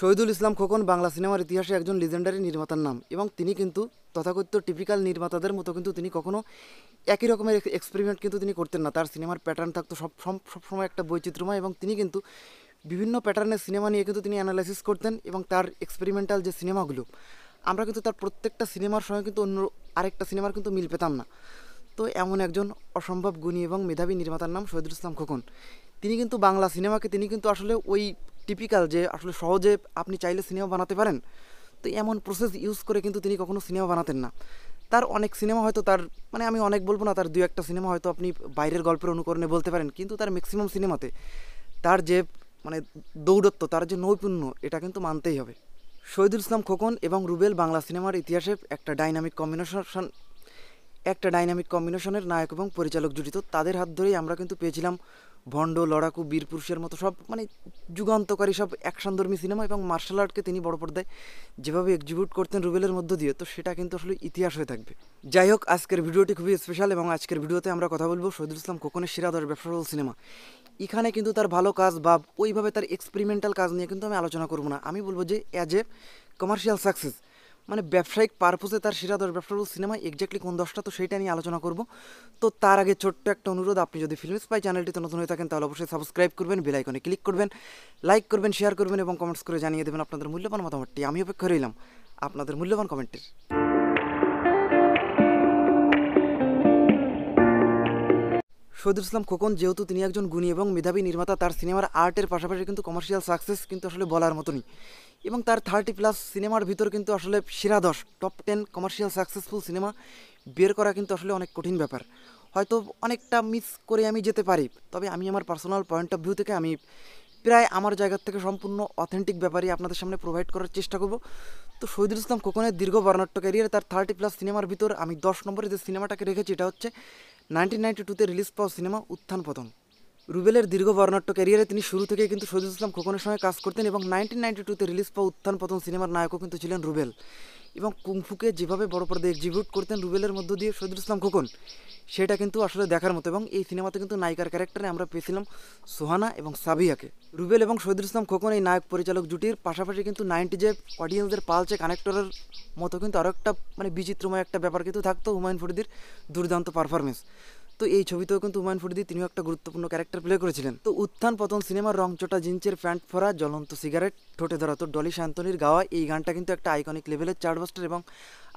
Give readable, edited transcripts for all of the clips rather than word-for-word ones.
शहीदुल इस्लाम खोकन बांग्ला सिनेमार इतिहासे एकजन लेजेंडारी निर्मातार नाम और तथाकथित टिपिकल निर्मातादेर मतो किन्तु तिनी कखनो एकई रकमेर एक्सपेरिमेंट किन्तु तिनी करतेन ना। तार सिनेमार पैटार्न थाकतो सब समय एक वैचित्र्यमय और तिनी किन्तु विभिन्न पैटार्नेर सिनेमा निये किन्तु तिनी एनालाइसिस करतेन और तार एक्सपेरिमेंटाल जे सिनेमागुलो आमरा किन्तु तार प्रत्येकटा सिनेमार संगे किन्तु अन्य आरेकटा सिनेमार किन्तु मिल पेताम ना। तो एमन एकजन असम्भव गुणी और मेधावी निर्मातार नाम शहीदुल इस्लाम खोकन। तिनी किन्तु बांगला सिनेमाके तिनी किन्तु आसले ओई टिपिकल जे आसले सहजे आपनी चाइले सिनेमा बनाते पारेन तो एमन प्रसेस यूज करे किन्तु तिनी कखनो सिनेमा बनातेन ना। तार अनेक सिनेमा हयतो तार माने आमी अनेक बोलबो ना, तार दुई एकटा सिनेमा हयतो आपनी बाइरेर गल्पेर अनुकरणे बोलते पारेन, किन्तु तार मैक्सिमाम सिनेमाते तार जे माने दौड़त्व तार जे नैपुण्य एटा किन्तु मानतेई हबे। शहीदुल इस्लाम खोकन एबं रुबेल बांगला सिनेमार इतिहासे একটা ডাইনামিক কম্বিনেশনের নায়ক এবং পরিচালক জুটি। তো তাদের হাত ধরেই আমরা কিন্তু পেয়েছিলাম ভণ্ড, লড়াকু, বীরপুরুষের মতো সব মানে যুগান্তকারী সব অ্যাকশনধর্মী সিনেমা এবং মার্শাল আর্টকে তিনি বড় পর্দায় যেভাবে এক্সিকিউট করতেন রুবেলের মধ্য দিয়ে, তো সেটা কিন্তু আসলে ইতিহাস হয়ে থাকবে। যাই হোক, আজকের ভিডিওটি খুবই স্পেশাল এবং আজকের ভিডিওতে আমরা কথা বলবো শহীদুল ইসলাম খোকনের সেরা 10 ব্যবসাসফল সিনেমা। এখানে কিন্তু তার ভালো কাজ বা ওইভাবে তার এক্সপেরিমেন্টাল কাজ নিয়ে কিন্তু আমি আলোচনা করব না। আমি বলবো যে অ্যাজ এ কমার্শিয়াল সাকসেস মানে ব্যবসায়িক পারপোজে তার সেরা 10 ব্যবসাসফল সিনেমা এক্স্যাক্টলি কোন 10টা, তো সেটা নিয়ে আলোচনা করব। তো তার আগে ছোট্ট একটা অনুরোধ, আপনি যদি ফিল্ম স্পাই চ্যানেলটিতে নতুন হয়ে থাকেন তাহলে অবশ্যই সাবস্ক্রাইব করবেন, বেল আইকনে ক্লিক করবেন, লাইক করবেন, শেয়ার করবেন এবং কমেন্টস করে জানিয়ে দেবেন আপনাদের মূল্যবান মতামতটি। আমি অপেক্ষা রইলাম আপনাদের মূল্যবান কমেন্টের। শহীদুল ইসলাম খোকন যেহেতু তিনি একজন গুণী এবং মেধাবী নির্মাতা, তার সিনেমার আর্টের পাশাপাশি কিন্তু কমার্শিয়াল সাকসেস কিন্তু আসলে বলার মতো নয় এবং তার 30+ সিনেমার ভিতর কিন্তু আসলে সেরা 10 টপ 10 কমার্শিয়াল সাকসেসফুল সিনেমা বের করা কিন্তু আসলে অনেক কঠিন ব্যাপার। হয়তো অনেকটা মিস করে আমি যেতে পারি, তবে আমি আমার পার্সোনাল পয়েন্ট অফ ভিউ থেকে আমি প্রায় আমার জায়গা থেকে সম্পূর্ণ অথেন্টিক ব্যাপারই আপনাদের সামনে প্রোভাইড করার চেষ্টা করব। তো শহীদুল ইসলাম খোকনের দীর্ঘ বর্ণাঢ্য ক্যারিয়ারে তার 30+ সিনেমার ভিতর আমি 10 নম্বরে যে সিনেমাটাকে রেখেছি এটা হচ্ছে 1992-তে রিলিজ পাওয়া সিনেমা উত্থান পতন। রুবেলের দীর্ঘ বর্ণাঢ্য ক্যারিয়ারে তিনি শুরু থেকে কিন্তু শহীদুল ইসলাম খোকনের সঙ্গে কাজ করতেন এবং 1992-তে রিলিজ পাওয়া উত্থান পতন সিনেমার নায়কও কিন্তু ছিলেন রুবেল এবং কুংফুকে যেভাবে বড় পর্দায় এক্সিকিউট করতেন রুবেলের মধ্য দিয়ে শহীদুল ইসলাম খোকন, সেটা কিন্তু আসলে দেখার মতো। এবং এই সিনেমাতে কিন্তু নায়িকার ক্যারেক্টারে আমরা পেয়েছিলাম সোহানা এবং সাবিয়াকে। রুবেল এবং শহীদুল ইসলাম খোকন এই নায়ক পরিচালক জুটির পাশাপাশি কিন্তু 90s অডিয়েন্সদের পালচে কানেক্টরের মতো কিন্তু আরও একটা মানে বিচিত্রময় একটা ব্যাপার কিন্তু থাকতো হুমায়ুন ফরিদির দুর্দান্ত পারফরমেন্স। তো এই ছবিতেও কিন্তু হুমায়ুন ফরিদি তিনিও একটা গুরুত্বপূর্ণ ক্যারেক্টার প্লে করেছিলেন। তো উত্থান পতন সিনেমার রংচটা জিন্সের প্যান্ট ফরা, জ্বলন্ত সিগারেট ঠোঁটে ধরা, তো ডলি শান্তনির গাওয়া এই গানটা কিন্তু একটা আইকনিক লেভেলের চার্টবাস্টার এবং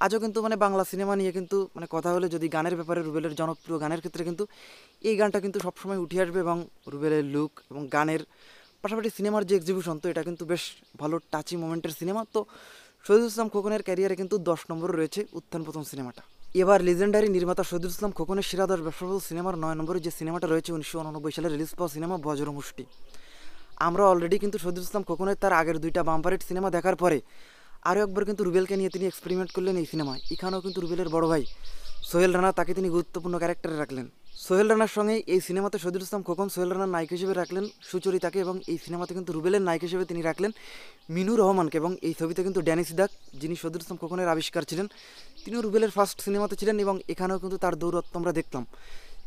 আজও কিন্তু মানে বাংলা সিনেমা নিয়ে কিন্তু মানে কথা হলে যদি গানের ব্যাপারে রুবেলের জনপ্রিয় গানের ক্ষেত্রে কিন্তু এই গানটা কিন্তু সবসময় উঠে আসবে এবং রুবেলের লুক এবং গানের পাশাপাশি সিনেমার যে এক্সিবিশন, তো এটা কিন্তু বেশ ভালো টাচি মোমেন্টের সিনেমা। তো শহীদুল ইসলাম খোকনের ক্যারিয়ারে কিন্তু 10 নম্বরে রয়েছে উত্থান পতন সিনেমাটা। এবার লেজেন্ডারি নির্মাতা শহীদুল ইসলাম খোকনের সেরা 10 ব্যবসাসফল সিনেমার 9 নম্বরে যে সিনেমাটা রয়েছে 1989 সালে রিলিজ পাওয়া সিনেমা বজ্রমুষ্টি। আমরা অলরেডি কিন্তু শহীদুল ইসলাম খোকনের তার আগের 2টা বাম্পারেট সিনেমা দেখার পরে আরও একবার কিন্তু রুবেলকে নিয়ে তিনি এক্সপেরিমেন্ট করলেন এই সিনেমায়। এখানেও কিন্তু রুবেলের বড় ভাই সোহেল রানা, তাকে তিনি গুরুত্বপূর্ণ ক্যারেক্টারে রাখলেন। সোহেল রানার সঙ্গে এই সিনেমাতে শহীদুল ইসলাম খোকন সোহেল রানার নায়ক হিসেবে রাখলেন সুজরিতাকে এবং এই সিনেমাতে কিন্তু রুবেলের নায়ক হিসেবে তিনি রাখলেন মিনুর রহমানকে এবং এই ছবিতে কিন্তু ড্যানিস ডাক, যিনি শহীদুল ইসলাম খোকনের আবিষ্কার ছিলেন, তিনিও রুবেলের ফার্স্ট সিনেমাতে ছিলেন এবং এখানেও কিন্তু তার দৌরত্ব আমরা দেখলাম।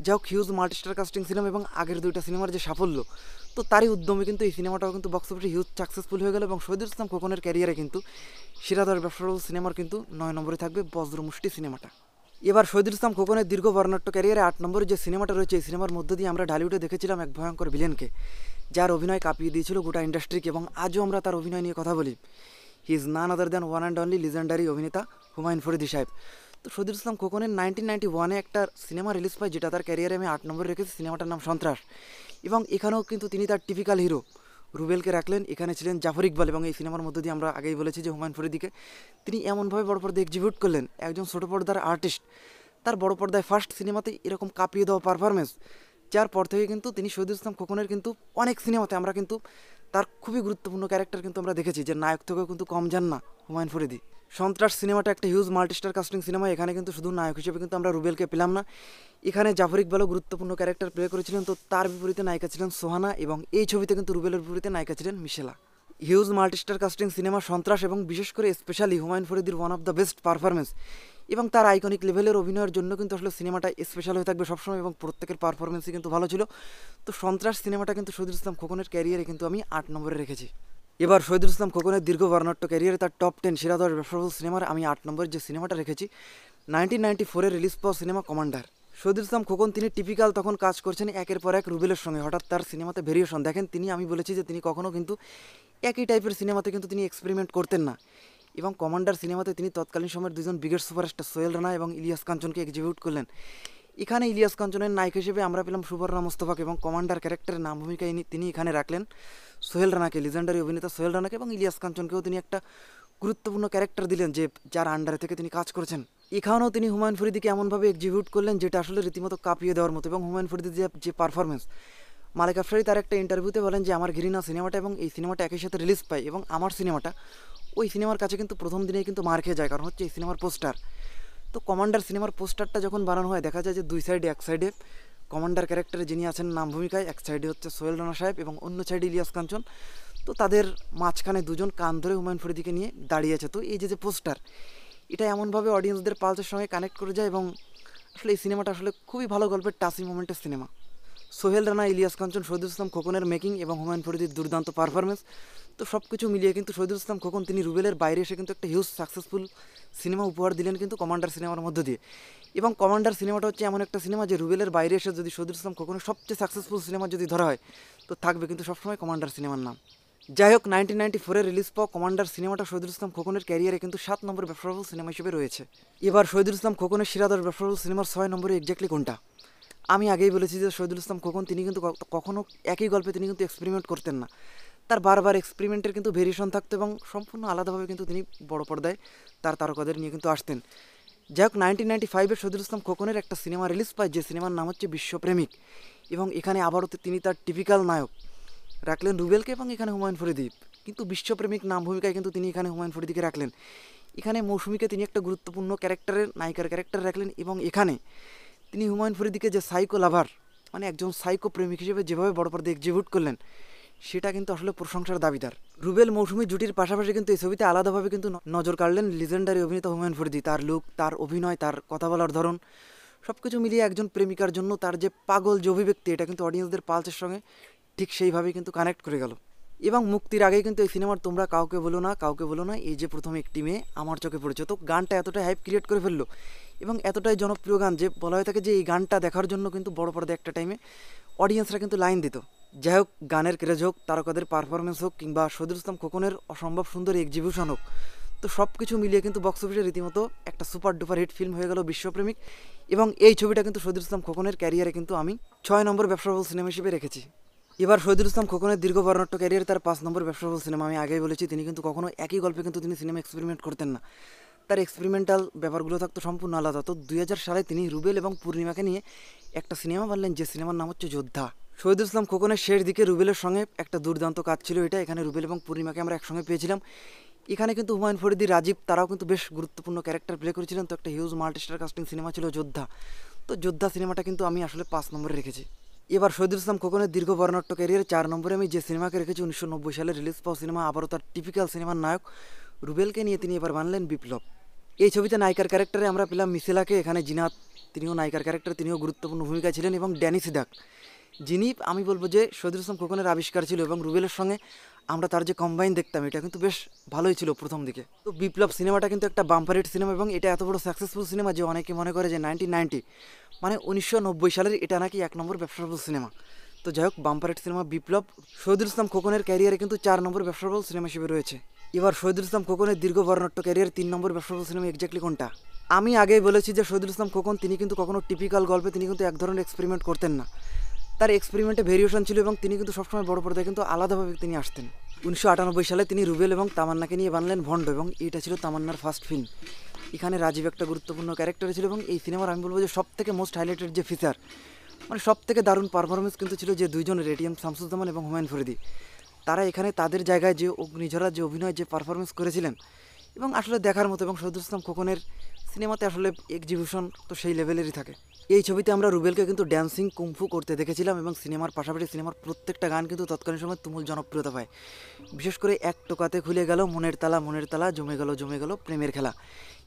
যা হোক, হিউজ মাল্টিস্টার কাস্টিং সিনেমা এবং আগের 2টা সিনেমার যে সাফল্য, তো তারই উদ্যমে কিন্তু এই সিনেমাটাও কিন্তু বক্স অফিসে হিউজ সাকসেসফুল হয়ে গেল এবং শহীদুল ইসলাম খোকনের ক্যারিয়ারে কিন্তু সেরা 10 ব্যবসাসফল সিনেমার কিন্তু 9 নম্বরে থাকবে বজ্রমুষ্টি সিনেমাটা। এবার শহীদুল ইসলাম খোকনের দীর্ঘ বর্ণাঢ্য ক্যারিয়ারে 8 নম্বরে যে সিনেমাটা রয়েছে এই সিনেমার মধ্য দিয়ে আমরা ঢালিউডে দেখেছিলাম এক ভয়ঙ্কর ভিলেনকে, যার অভিনয় কাঁপিয়ে দিয়েছিল গোটা ইন্ডাস্ট্রিকে এবং আজও আমরা তার অভিনয় নিয়ে কথা বলি। He is none other than one and only legendary অভিনেতা হুমায়ুন ফরিদি সাহেব। তো শহীদুল ইসলাম খোকনের 1991-এ একটা সিনেমা রিলিজ পায় যেটা তার ক্যারিয়ারে আমি 8 নম্বরে রেখেছি, সিনেমাটার নাম সন্ত্রাস এবং এখানেও কিন্তু তিনি তার টিপিক্যাল হিরো রুবেলকে রাখলেন। এখানে ছিলেন জাফর ইকবাল এবং এই সিনেমার মধ্য দিয়ে আমরা আগেই বলেছি যে হুমায়ুন ফরিদিকে তিনি এমনভাবে বড় পর্দায় এক্সিকিউট করলেন। একজন ছোটো পর্দার আর্টিস্ট তার বড় পর্দায় ফার্স্ট সিনেমাতে এরকম কাঁপিয়ে দেওয়া পারফরমেন্স, যার পর থেকে কিন্তু তিনি শহীদুল ইসলাম খোকনের কিন্তু অনেক সিনেমাতে আমরা কিন্তু তার খুবই গুরুত্বপূর্ণ ক্যারেক্টার কিন্তু আমরা দেখেছি, যে নায়ক থেকেও কিন্তু কম যান না হুমায়ুন ফরিদি। সন্ত্রাস সিনেমাটা একটা হিউজ মাল্টিস্টার কাস্টিং সিনেমা, এখানে কিন্তু শুধু নায়ক হিসেবে কিন্তু আমরা রুবেলকে পেলাম না, এখানে জাফর ইকবালও গুরুত্বপূর্ণ ক্যারেক্টার প্লে করেছিলেন। তো তার বিপরীতে নায়িকা ছিলেন সোহানা এবং এই ছবিতে কিন্তু রুবেলের বিপরীতে নায়িকা ছিলেন Mishela. Huge multistar casting cinema সন্ত্রাস এবং বিশেষ করে স্পেশালি হুমায়ুন ফরিদির one of the best performance এবং তার আইকনিক লেভেলের অভিনয়ের জন্য কিন্তু আসলে সিনেমাটা স্পেশাল হয়ে থাকবে সবসময় এবং প্রত্যেকের পারফরমেন্সই কিন্তু ভালো ছিল। তো সন্ত্রাস সিনেমাটা কিন্তু শহীদুল ইসলাম খোকনের ক্যারিয়ারে কিন্তু আমি 8 নম্বরে রেখেছি। एबार शहीदुल इस्लाम खोकনের दीर्घ बर्णाढ्य कैरियर तार टॉप 10 সেরা 10 ব্যবসায়ী সিনেমার আমি 8 নম্বর যে সিনেমাটা রেখেছি 1994 এ রিলিজ পাওয়া সিনেমা কমান্ডার। শহীদুল ইসলাম খোকন তিনি টিপিক্যাল তখন কাজ করছেন একের পর এক রুবেলের সঙ্গে। হঠাৎ তার সিনেমাতে ভেরিয়েশন দেখেন তিনি। আমি বলেছি যে তিনি কখনো কিন্তু একই টাইপের সিনেমাতে কিন্তু তিনি এক্সপেরিমেন্ট করতেন না এবং কমান্ডার সিনেমাতে তিনি তৎকালীন সময়ের দুজন বিগেস্ট সুপারস্টার সোহেল রানা এবং ইলিয়াস কাঞ্চনকে এক্সিকিউট করলেন। এখানে ইলিয়াস কাঞ্চনের নায়ক হিসেবে আমরা পেলাম সুবর্ণা মোস্তফাকে এবং কমান্ডার ক্যারেক্টারের নাম ভূমিকা তিনি এখানে রাখলেন সোহেল রানাকে, লিজেন্ডারি অভিনেতা সোহেল রানাকে, এবং ইলিয়াস কাঞ্চনকেও তিনি একটা গুরুত্বপূর্ণ ক্যারেক্টার দিলেন যে যার আন্ডারে থেকে তিনি কাজ করেছেন। এখানেও তিনি হুমায়ুন ফরিদিকে এমনভাবে এক্সিকিউট করলেন যেটা আসলে রীতিমতো কাঁপিয়ে দেওয়ার মতো। এবং হুমায়ুন ফরিদির যে পারফরমেন্স, মালিক আফসারি তার একটা ইন্টারভিউতে বলেন যে আমার ঘৃণা সিনেমাটা এবং এই সিনেমাটা একই সাথে রিলিজ পায় এবং আমার সিনেমাটা ওই সিনেমার কাছে কিন্তু প্রথম দিনেই কিন্তু মার খেয়ে যায়, কারণ হচ্ছে এই সিনেমার পোস্টার। তো কমান্ডার সিনেমার পোস্টারটা যখন বানানো হয় দেখা যায় যে দুই সাইডে, এক সাইডে কমান্ডার ক্যারেক্টারে যিনি আছেন নাম ভূমিকায়, এক সাইডে হচ্ছে সোহেল রানা সাহেব এবং অন্য সাইডে ইলিয়াস কাঞ্চন। তো তাদের মাঝখানে দুজন কান ধরে হুমায়ুন ফরিদিকে নিয়ে দাঁড়িয়ে আছে। তো এই যে পোস্টার এটা এমনভাবে অডিয়েন্সদের পালসের সঙ্গে কানেক্ট করে যায় এবং আসলে এই সিনেমাটা আসলে খুবই ভালো গল্পের টাচিং মোমেন্টের সিনেমা। সোহেল রানা, ইলিয়াস কাঞ্চন, শহীদুল ইসলাম খোকনের মেকিং এবং হুমায়ুন ফরিদির দুর্দান্ত পারফরমেন্স, তো সব কিছু মিলিয়ে কিন্তু শহীদুল ইসলাম খোকন তিনি রুবেলের বাইরে এসে কিন্তু একটা হিউজ সাকসেসফুল সিনেমা উপহার দিলেন কিন্তু কমান্ডার সিনেমার মধ্য দিয়ে। এবং কমান্ডার সিনেমাটা হচ্ছে এমন একটা সিনেমা যে রুবেলের বাইরে এসে যদি শহীদুল ইসলাম খোকনের সবচেয়ে সাকসেসফুল সিনেমা যদি ধরা হয় তো থাকবে কিন্তু সবসময় কমান্ডার সিনেমার নাম। যাই হোক 1994 রিলিজ পাওয়া কমান্ডার সিনেমাটা শহীদুল ইসলাম খোকনের ক্যারিয়ারে কিন্তু 7 নম্বর ব্যবসায়ী সিনেমা হিসেবে রয়েছে। এবার শহীদুল ইসলাম খোকনের সেরা 10 ব্যবসায়ী সিনেমার 6 নম্বরে এক্স্যাক্টলি কোনটা? আমি আগেই বলেছি যে শহীদুল ইসলাম খোকন তিনি কিন্তু কখনো একই গল্পে তিনি কিন্তু এক্সপেরিমেন্ট করতেন না, তার বারবার এক্সপেরিমেন্টের কিন্তু ভেরিয়েশন থাকতো এবং সম্পূর্ণ আলাদাভাবে কিন্তু তিনি বড় পর্দায় তার তারকাদের নিয়ে কিন্তু আসতেন। যাই হোক 1995 শহীদুল ইসলাম খোকনের একটা সিনেমা রিলিজ পায় যে সিনেমার নাম হচ্ছে বিশ্বপ্রেমিক এবং এখানে আবারও তিনি তার টিপিক্যাল নায়ক রাখলেন রুবেলকে এবং এখানে হুমায়ুন ফরিদি, কিন্তু বিশ্বপ্রেমিক নাম ভূমিকায় কিন্তু তিনি এখানে হুমায়ুন ফরিদিকে রাখলেন। এখানে মৌসুমিকে তিনি একটা গুরুত্বপূর্ণ ক্যারেক্টারের নায়িকার ক্যারেক্টার রাখলেন এবং এখানে তিনি হুমায়ুন ফরিদিকে যে সাইকো লাভার মানে একজন সাইকো প্রেমিক হিসেবে যেভাবে বড় পর্দায় এক্সিকিউট করলেন সেটা কিন্তু আসলে প্রশংসার দাবিদার। রুবেল মৌসুমি জুটির পাশাপাশি কিন্তু এই ছবিতে আলাদাভাবে কিন্তু নজর কাড়লেন লিজেন্ডারি অভিনেতা হুমায়ুন ফরিদি। তার লুক, তার অভিনয়, তার কথা বলার ধরন সব কিছু মিলিয়ে একজন প্রেমিকার জন্য তার যে পাগল যে অভিব্যক্তি এটা কিন্তু অডিয়েন্সদের পালসের সঙ্গে ঠিক সেইভাবেই কিন্তু কানেক্ট করে গেল। এবং মুক্তির আগেই কিন্তু এই সিনেমার তোমরা কাউকে বলো না কাউকে বলো না এই যে প্রথম একটি মেয়ে আমার চোখে পড়েছে, তো গানটা এতটাই হাইপ ক্রিয়েট করে ফেললো এবং এতটাই জনপ্রিয় গান যে বলা হয়ে থাকে যে এই গানটা দেখার জন্য কিন্তু বড় পর্দায় একটা টাইমে অডিয়েন্সরা কিন্তু লাইন দিত। যাই হোক গানের ক্রেজ হোক, তারকাদের পারফরমেন্স হোক, কিংবা শহীদুল ইসলাম খোকনের অসম্ভব সুন্দর এক্সিকিউশন হোক, তো সব কিছু মিলিয়ে কিন্তু বক্স অফিসে রীতিমতো একটা সুপার ডুপার হিট ফিল্ম হয়ে গেল বিশ্বপ্রেমিক এবং এই ছবিটা কিন্তু শহীদুল ইসলাম খোকনের ক্যারিয়ারে কিন্তু আমি 6 নম্বর ব্যবসায়ী সিনেমা হিসেবে রেখেছি। এবার শহীদুল ইসলাম খোকনের দীর্ঘ বর্ণাঢ্য ক্যারিয়ার তার 5 নম্বর ব্যবসায়ী সিনেমা। আমি আগেই বলেছি তিনি কিন্তু কখনো একই গল্পে কিন্তু তিনি সিনেমা এক্সপেরিমেন্ট করতেন না, তার এক্সপেরিমেন্টাল ব্যাপারগুলো থাকতো সম্পূর্ণ আলাদা। তো 2000 সালে তিনি রুবেল এবং পূর্ণিমাকে নিয়ে একটা সিনেমা বানালেন যে সিনেমার নাম হচ্ছে যোদ্ধা। শহীদুল ইসলাম খোকনের শেষ দিকে রুবেলের সঙ্গে একটা দুর্দান্ত কাজ ছিল এটা, এখানে রুবেল এবং পূর্ণিমাকে আমরা একসঙ্গে পেয়েছিলাম। এখানে কিন্তু হুমায়ুন ফরিদি, রাজীব তারাও কিন্তু বেশ গুরুত্বপূর্ণ ক্যারেক্টার প্লে করেছিলেন, তো একটা হিউজ মাল্টিস্টার কাস্টিং সিনেমা ছিল যোদ্ধা। তো যোদ্ধা সিনেমাটা কিন্তু আমি আসলে 5 নম্বরে রেখেছি। এবার শহীদুল ইসলাম খোকনের দীর্ঘ বর্ণাঢ্য ক্যারিয়ার 4 নম্বরে আমি যে সিনেমাকে রেখেছি 1990 সালে রিলিজ পাওয়া সিনেমা, আবারও তার টিপিক্যাল সিনেমার নায়ক রুবেলকে নিয়ে তিনি এবার বানালেন বিপ্লব। এই ছবিতে নায়িকার ক্যারেক্টারে আমরা পেলাম মিশেলাকে, এখানে জিনাত তিনিও নায়িকার ক্যারেক্টার তিনিও গুরুত্বপূর্ণ ভূমিকা ছিলেন, এবং ড্যানিস ডাক যিনি আমি বলবো যে শহীদুল ইসলাম খোকনের আবিষ্কার ছিল এবং রুবেলের সঙ্গে আমরা তার যে কম্বাইন দেখতাম এটা কিন্তু বেশ ভালোই ছিল প্রথম দিকে। তো বিপ্লব সিনেমাটা কিন্তু একটা বাম্পার হিট সিনেমা এবং এটা এত বড় সাকসেসফুল সিনেমা যে অনেকে মনে করে যে 1990 সালের এটা নাকি 1 নম্বর ব্যবসায়ী সিনেমা। তো যাই হোক bumper hit cinema Biplob Shahidul Islam খোকনের ক্যারিয়ারে কিন্তু 4 নম্বর ব্যবসায়ী সিনেমা হিসেবে রয়েছে। এবার শহীদুল ইসলাম খোকনের দীর্ঘ বর্ণাঢ্য ক্যারিয়ার 3 নম্বর ব্যবসায়ী সিনেমা এক্স্যাক্টলি কোনটা? আমি আগেই বলেছি যে শহীদুল ইসলাম খোকন তিনি কিন্তু কখনো টিপিক্যাল গল্পে তিনি কিন্তু এক ধরনের এক্সপেরিমেন্ট করতেন না, তার এক্সপেরিমেন্টে ভেরিয়েশন ছিল এবং তিনি কিন্তু সবসময় বড় পর্দায় কিন্তু আলাদাভাবে তিনি আসতেন। 1998 সালে তিনি রুবেল এবং তামান্নাকে নিয়ে বানালেন ভণ্ড এবং এটা ছিল তামান্নার ফার্স্ট ফিল্ম। এখানে রাজীব একটা গুরুত্বপূর্ণ ক্যারেক্টার ছিল এবং এই সিনেমার আমি বলবো যে সবথেকে মোস্ট হাইলাইটেড যে ফিচার মানে সবথেকে দারুণ পারফরমেন্স কিন্তু ছিল যে দুইজনের এটিএম শামসুজ্জামান এবং হুমায়ুন ফরিদি, তারা এখানে তাদের জায়গায় যে অগ্নিঝরা যে অভিনয় যে পারফরমেন্স করেছিলেন এবং আসলে দেখার মতো। এবং শহীদুল ইসলাম খোকনের সিনেমাতে আসলে এক্সিকিউশন তো সেই লেভেলেরই থাকে। এই ছবিতে আমরা রুবেলকে কিন্তু ড্যান্সিং কুম্ফু করতে দেখেছিলাম এবং সিনেমার পাশাপাশি সিনেমার প্রত্যেকটা গান কিন্তু তৎকালীন সময় তুমুল জনপ্রিয়তা পায়, বিশেষ করে এক টোকাতে খুলে গেল মনের তালা, জমে গেল প্রেমের খেলা,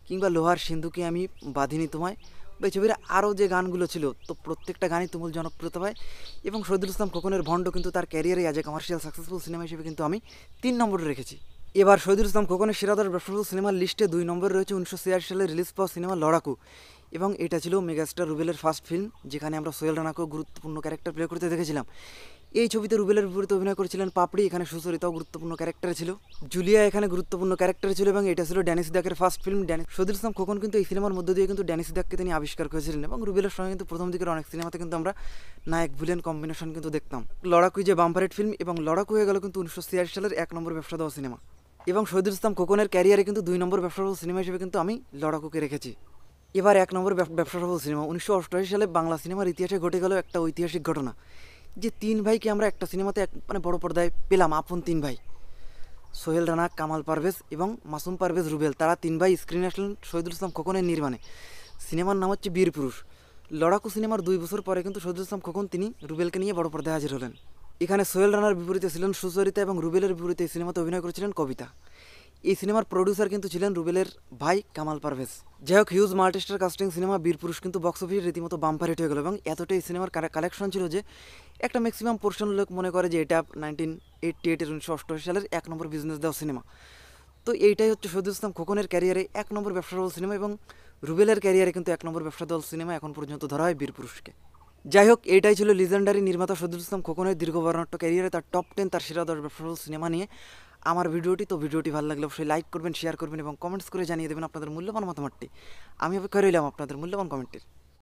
কিংবা লোহার সিন্ধুকে আমি বাঁধিনি তোমায়, ছবির আরও যে গানগুলো ছিল তো প্রত্যেকটা গানই তুমুল জনপ্রিয়তা পায় এবং শহীদুল ইসলাম খোকনের ভণ্ড কিন্তু তার ক্যারিয়ারে as a commercial successful cinema হিসেবে কিন্তু আমি 3 নম্বরে রেখেছি। এবার শহীদুল ইসলাম খোকনের সেরা 10 ব্যবসাসফল সিনেমার লিস্টে 2 নম্বরে রয়েছে 1986 সালে রিলিজ পাওয়া সিনেমা লড়াকু এবং এটা ছিল মেগাস্টার রুবেলের ফার্স্ট ফিল্ম যেখানে আমরা সোহেল রানাকেও গুরুত্বপূর্ণ ক্যারেক্টার প্লে করতে দেখেছিলাম। এই ছবিতে রুবেলের বিপরীতে অভিনয় করেছিলেন পাপড়ি, এখানে সুজরিতাও গুরুত্বপূর্ণ ক্যারেক্টার ছিল, জুলিয়া এখানে গুরুত্বপূর্ণ ক্যারেক্টার ছিল এবং এটা ছিল ড্যানিস ডাকের ফার্স্ট ফিল্ম। শহীদুল ইসলাম খোকন কিন্তু এই সিনেমার মধ্য দিয়ে কিন্তু ড্যানিস ডাককে তিনি আবিষ্কার করেছিলেন এবং রুবেলের সঙ্গে কিন্তু প্রথম দিকের অনেক সিনেমাতে কিন্তু আমরা নায়ক ভিলেন কম্বিনেশন কিন্তু দেখতাম। লড়াকু যে বাম্পার হিট ফিল্ম এবং লড়াকু হয়ে গেল কিন্তু 1986 সালের 1 নম্বর ব্যবসা দেওয়া সিনেমা এবং শহীদুল ইসলাম খোকনের ক্যারিয়ারে কিন্তু 2 নম্বর ব্যবসাসফল সিনেমা হিসেবে কিন্তু আমি লড়াকুকে রেখেছি। এবার 1 নম্বর ব্যবসাসফল সিনেমা 1988 সালে বাংলা সিনেমার ইতিহাসে ঘটে গেল একটা ঐতিহাসিক ঘটনা যে 3 भाई के हमें एक सिनेमाते मैं बड़ो पर्दाय पेलाम आपन 3 भाई सोहेल राना कमाल परवेज और मासूम परवेज रुबेल तारा 3 भाई स्क्रिने आसलें शहीदुल इस्लाम खोकन निर्माणे सिनेमार नाम हे वीर पुरुष। लड़ाकू सिनेमार 2 बछर परे किन्तु शहीदुल इस्लाम खोकन तिनी रुबेल के लिए बड़ो पर्दाय हाजिर हलें, एखाने सोहेल रानार विपरीते छिलेन सुजरिता और रुबेलर विपरीते सिनेमाते अभिनय करेछिलेन कविता। এই সিনেমার প্রোডিউসার কিন্তু ছিলেন রুবেলের ভাই কামাল পারভেজ। যাই হোক huge multistar casting cinema Birpurush কিন্তু বক্স অফিসে রীতিমতো বাম্পার হিট হয়ে গেল এবং এতটাই সিনেমার কালেকশন ছিল যে একটা ম্যাক্সিমাম পোর্শন লোক মনে করে যে এটা 1988 1988 সালের 1 নম্বর বিজনেস দেওয়া সিনেমা। তো এইটাই হচ্ছে শহীদুল ইসলাম খোকনের ক্যারিয়ারে 1 নম্বর ব্যবসাসফল সিনেমা এবং রুবেলের ক্যারিয়ারে কিন্তু 1 নম্বর ব্যবসাসফল সিনেমা এখন পর্যন্ত ধরা হয় বীরপুরুষকে। যাই হোক এটাই ছিল লিজেন্ডারি নির্মাতা শহীদুল ইসলাম খোকনের দীর্ঘ বর্ণাঢ্য ক্যারিয়ারে তার টপ 10 তার সেরা 10 ব্যবসাসফল সিনেমা নিয়ে আমার ভিডিওটি। তো ভিডিওটি ভালো লাগলে অবশ্যই লাইক করবেন, শেয়ার করবেন এবং কমেন্টস করে জানিয়ে দেবেন আপনাদের মূল্যবান মতামতটি। আমি অপেক্ষা রইলাম আপনাদের মূল্যবান কমেন্টের।